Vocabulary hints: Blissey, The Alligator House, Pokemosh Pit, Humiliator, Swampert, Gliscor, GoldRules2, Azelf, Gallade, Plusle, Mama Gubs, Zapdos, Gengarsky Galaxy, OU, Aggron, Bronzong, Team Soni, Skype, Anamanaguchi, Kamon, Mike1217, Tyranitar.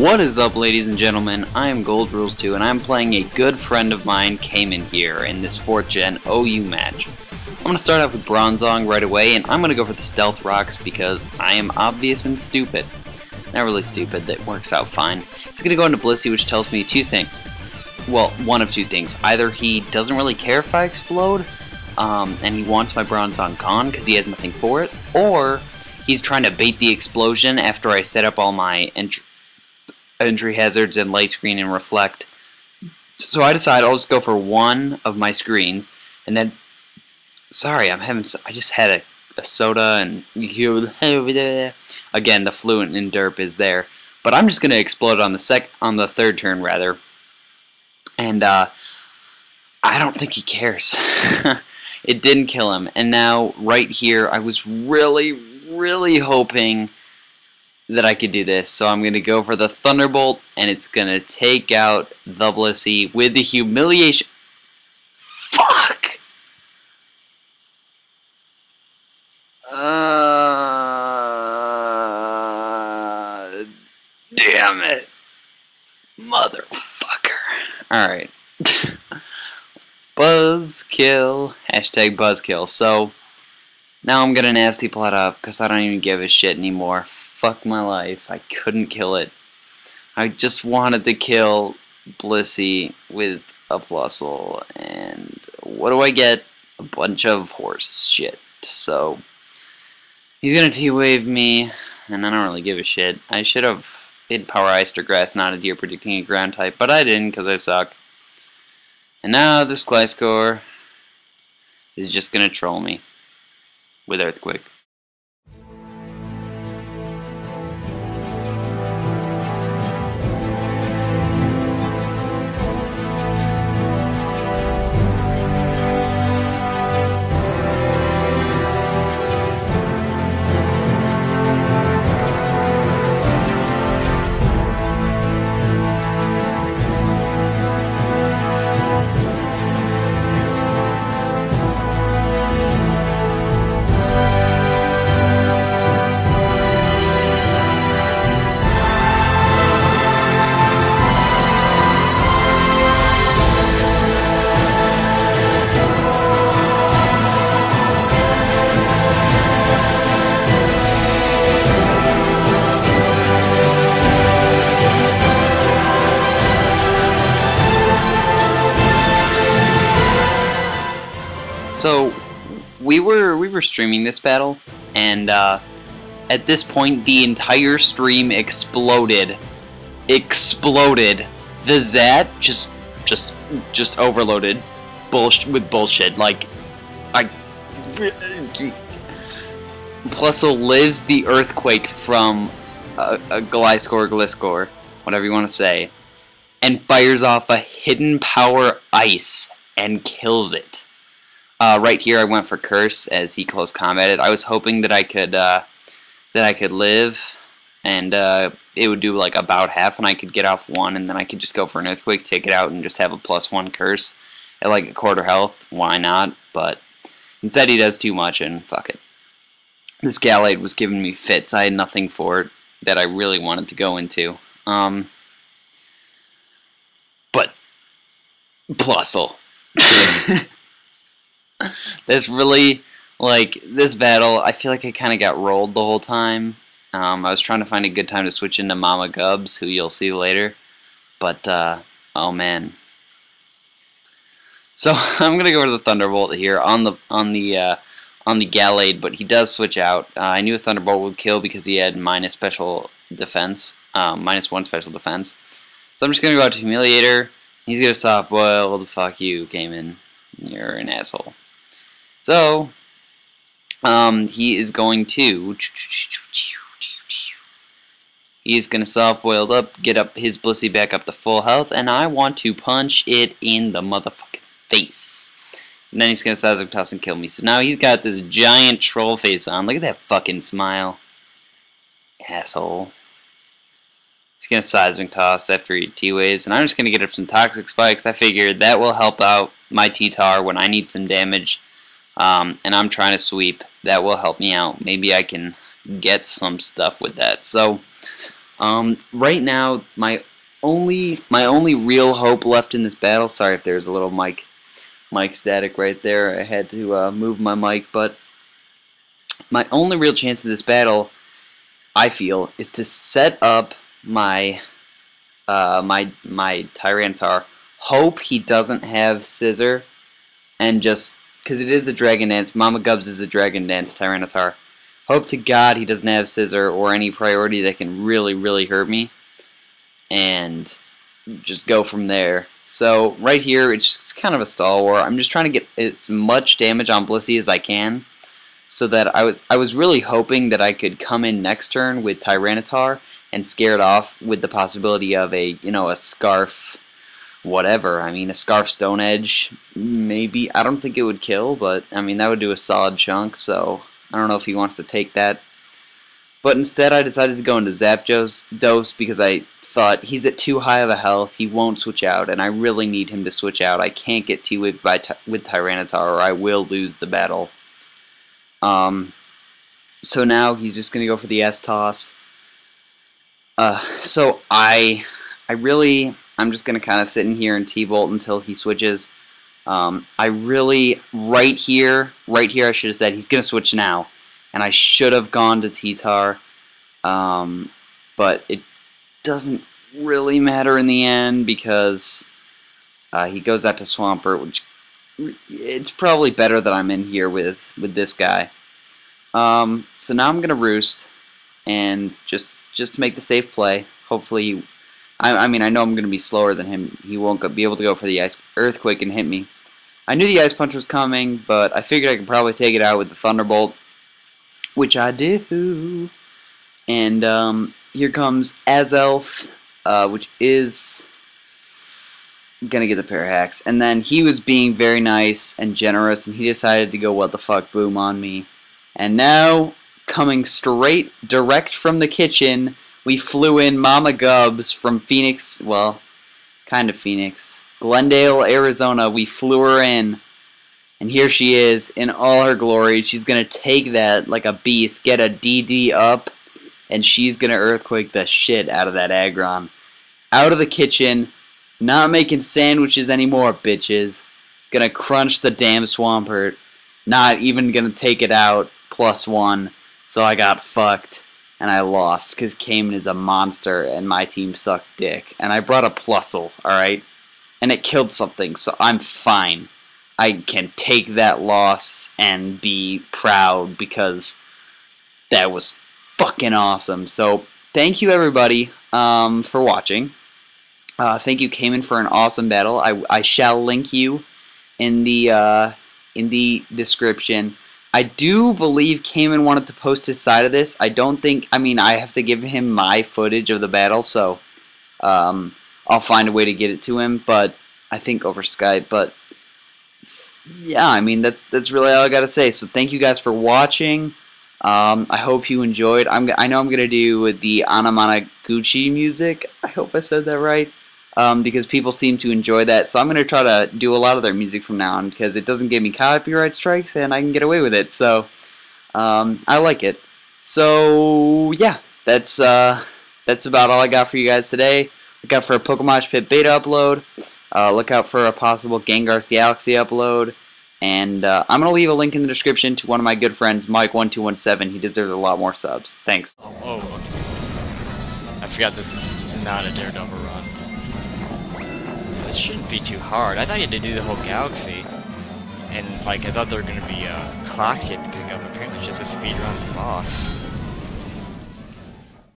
What is up, ladies and gentlemen? I am GoldRules2 and I'm playing a good friend of mine, Kamon, here in this 4th Gen OU match. I'm going to start off with Bronzong right away, and I'm going to go for the Stealth Rocks because I am obvious and stupid. Not really stupid, that works out fine. It's going to go into Blissey, which tells me two things. Well, one of two things. Either he doesn't really care if I explode, and he wants my Bronzong gone because he has nothing for it, or he's trying to bait the explosion after I set up all my entry hazards and light screen and reflect. So I decide I'll just go for one of my screens, and then, sorry, I just had a soda, and again the fluent in derp is there, but I'm just gonna explode on the third turn rather, and I don't think he cares. It didn't kill him, and now right here I was really hoping that I could do this, so I'm going to go for the Thunderbolt, and it's going to take out the Blissey with the Humiliation. Fuck! Damn it. Motherfucker. Alright. Buzzkill. Hashtag buzzkill. So, now I'm going to nasty plot up, because I don't even give a shit anymore. Fuck my life. I couldn't kill it. I just wanted to kill Blissey with a Plusle, and what do I get? A bunch of horse shit. So, he's gonna T-Wave me, and I don't really give a shit. I should have hid Power Ice or Grass Knotted Deer predicting a ground type, but I didn't because I suck. And now this Gliscor is just gonna troll me with Earthquake. So we were streaming this battle, and at this point the entire stream exploded. The Zat just overloaded with bullshit. Like, Plusle lives the earthquake from a Gliscor, whatever you want to say, and fires off a hidden power ice and kills it. Right here, I went for Curse as he close combated. I was hoping that I could live, and it would do like about half, and I could get off one, and then I could just go for an Earthquake, take it out, and just have a +1 Curse at like a quarter health. Why not? But instead, he does too much, and fuck it. This Gallade was giving me fits. I had nothing for it that I really wanted to go into. But Plusle. This really, like, this battle, I feel like I kind of got rolled the whole time. I was trying to find a good time to switch into Mama Gubs, who you'll see later. But, oh man. So I'm gonna go to the Thunderbolt here on the Gallade, but he does switch out. I knew a Thunderbolt would kill because he had minus one special defense. So I'm just gonna go out to Humiliator. He's gonna soft boil. Well, fuck you, Kamon. You're an asshole. So, he is going to... He's going to soft boiled up, get up his Blissey back up to full health, and I want to punch it in the motherfucking face. And then he's going to Seismic Toss and kill me. So now he's got this giant troll face on. Look at that fucking smile. Asshole. He's going to Seismic Toss after he T-Waves, and I'm just going to get up some Toxic Spikes. I figured that will help out my T-Tar when I need some damage, and I'm trying to sweep. That will help me out. Maybe I can get some stuff with that. So Right now, my only real hope left in this battle. Sorry if there's a little mic static right there. I had to move my mic, but my only real chance in this battle, I feel, is to set up my my Tyranitar. Hope he doesn't have Scissor, and just because it is a Dragon Dance. Mama Gubs is a Dragon Dance Tyranitar. Hope to God he doesn't have Scissor or any priority that can really hurt me, and just go from there. So right here, it's kind of a stall war. I'm just trying to get as much damage on Blissey as I can, so that I was really hoping that I could come in next turn with Tyranitar and scare it off with the possibility of a, you know, a Scarf, whatever. I mean, a Scarf Stone Edge, maybe. I don't think it would kill, but I mean, that would do a solid chunk, so I don't know if he wants to take that. But instead, I decided to go into Zapdos because I thought he's at too high of a health. He won't switch out, and I really need him to switch out. I can't get T-Wigged with Tyranitar, or I will lose the battle. So now he's just going to go for the S-Toss. So I'm just going to kind of sit in here and T-Bolt until he switches. Right here I should have said he's going to switch now, and I should have gone to T-Tar, but it doesn't really matter in the end, because he goes out to Swampert, which it's probably better that I'm in here with this guy. So now I'm going to Roost, and just to make the safe play, hopefully, I mean, I know I'm going to be slower than him. He won't be able to go for the Ice Earthquake and hit me. I knew the Ice Punch was coming, but I figured I could probably take it out with the Thunderbolt, which I do. And here comes Azelf, which is going to get the pair of hacks. And then he was being very nice and generous, and he decided to go what the fuck boom on me. And now, coming straight, direct from the kitchen, we flew in Mama Gubs from Phoenix, well, kind of Phoenix, Glendale, Arizona. We flew her in, and here she is in all her glory. She's going to take that like a beast, get a DD up, and she's going to Earthquake the shit out of that Aggron. Out of the kitchen, not making sandwiches anymore, bitches. Going to crunch the damn Swampert, not even going to take it out, +1, so I got fucked. And I lost, because Kamon is a monster, and my team sucked dick. And I brought a Plusle, alright? And it killed something, so I'm fine. I can take that loss and be proud, because that was fucking awesome. So, thank you everybody for watching. Thank you, Kamon, for an awesome battle. I shall link you in the description. I do believe Kamon wanted to post his side of this. I don't think, I mean, I have to give him my footage of the battle, so I'll find a way to get it to him, but I think over Skype, but yeah, I mean, that's really all I gotta say. So thank you guys for watching. I hope you enjoyed. I know I'm gonna do the Anamanaguchi music. I hope I said that right, because people seem to enjoy that, so I'm going to try to do a lot of their music from now on, because it doesn't give me copyright strikes, and I can get away with it, so, I like it. So, yeah, that's about all I got for you guys today. Look out for a Pokemosh Pit beta upload, look out for a possible Gengarsky Galaxy upload, and, I'm going to leave a link in the description to one of my good friends, Mike1217, he deserves a lot more subs. Thanks. Oh, okay. I forgot this is not a Daredevil run. It shouldn't be too hard. I thought you had to do the whole galaxy. And, like, I thought there were going to be clocks you had to pick up. Apparently, it's just a speedrun boss.